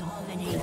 Red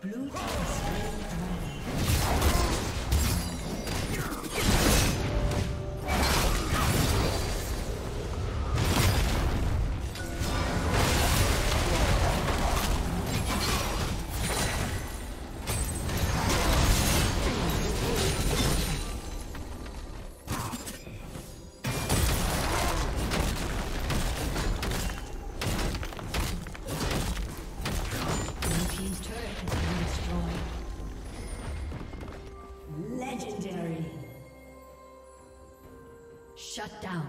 Blue team. Shut down.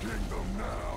kingdom now!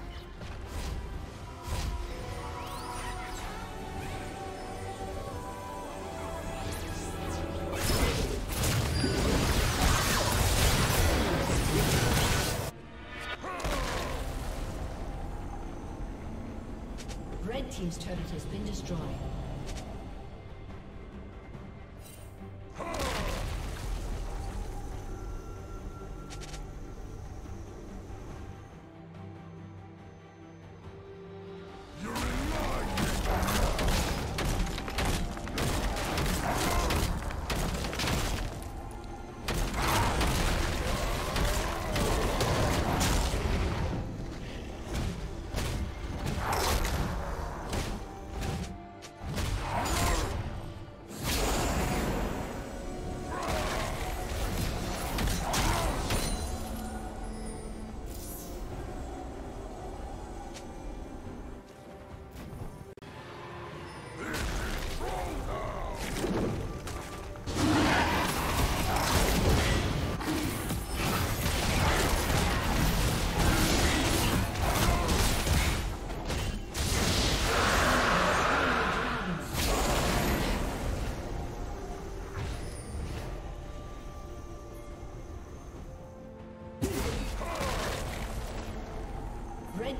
Red Team's turret has been destroyed. Red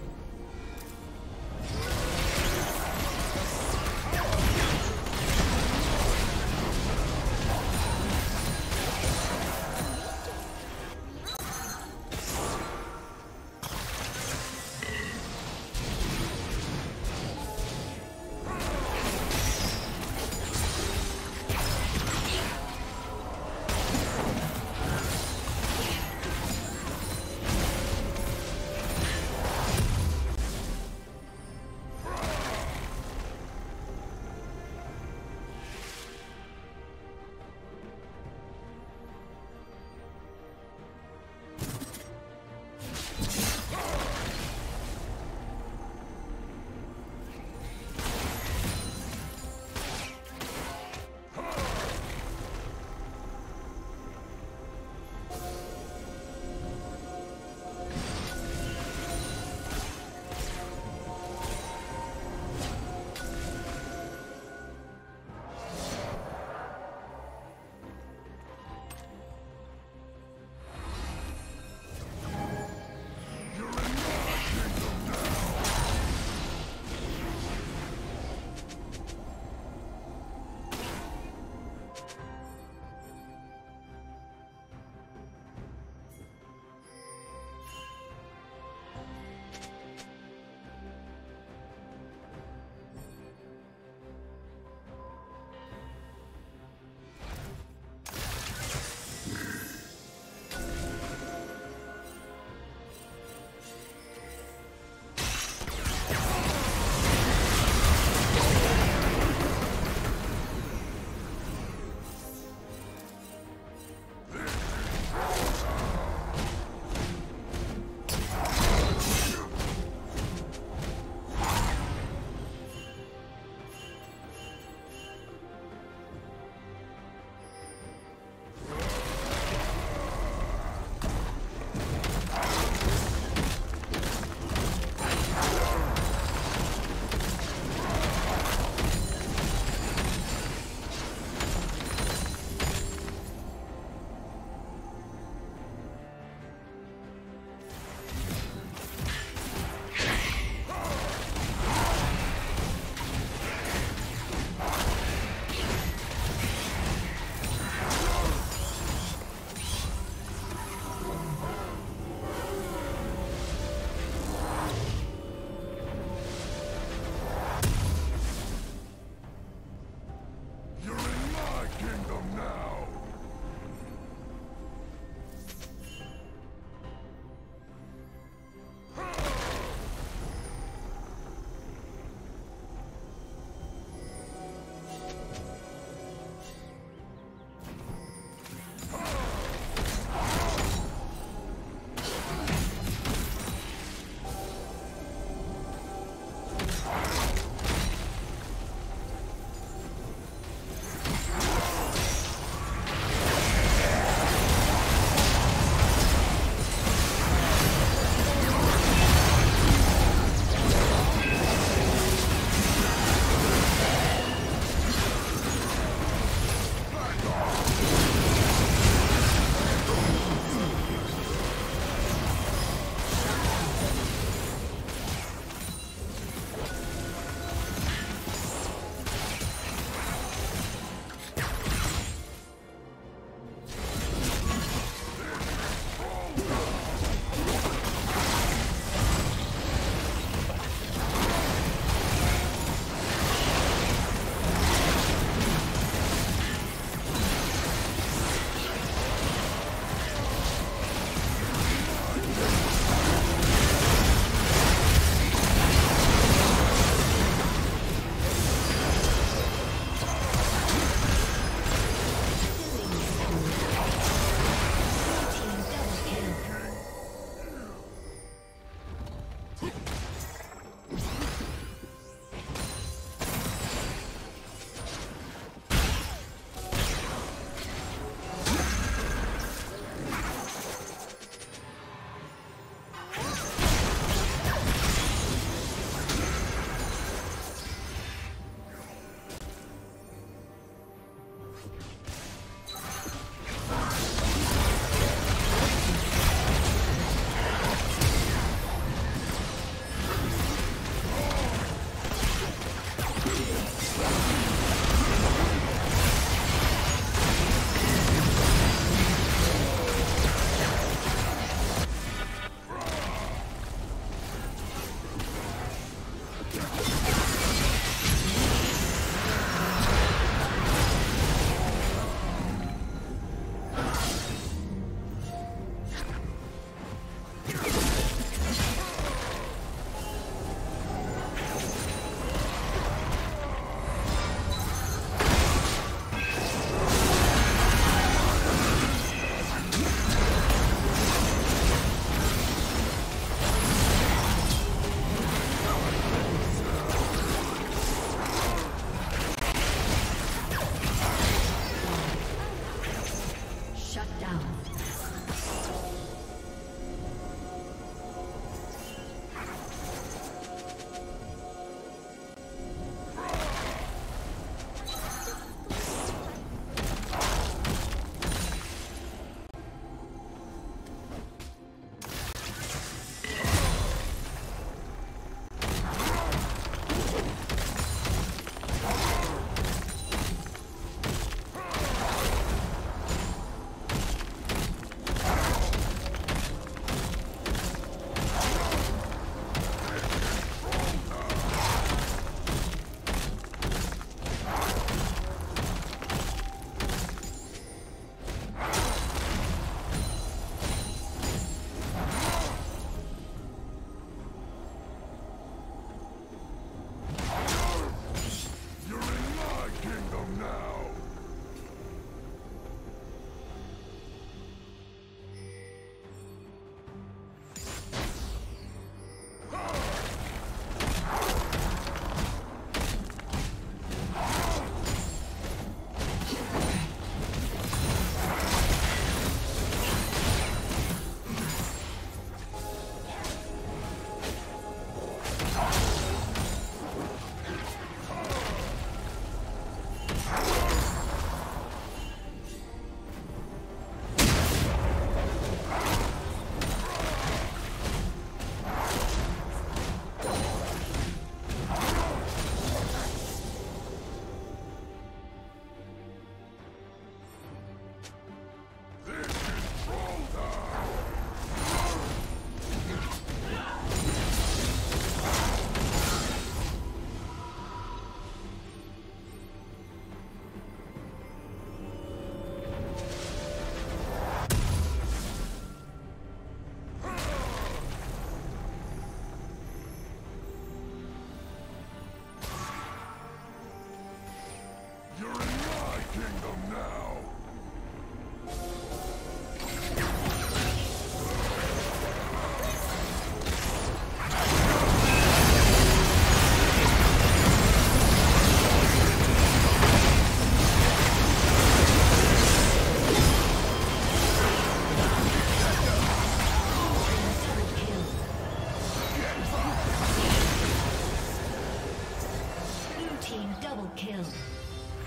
double kill.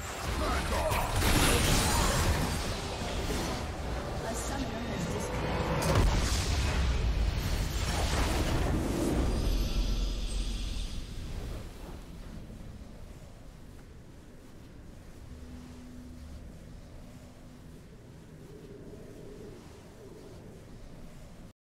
Back off. A summoner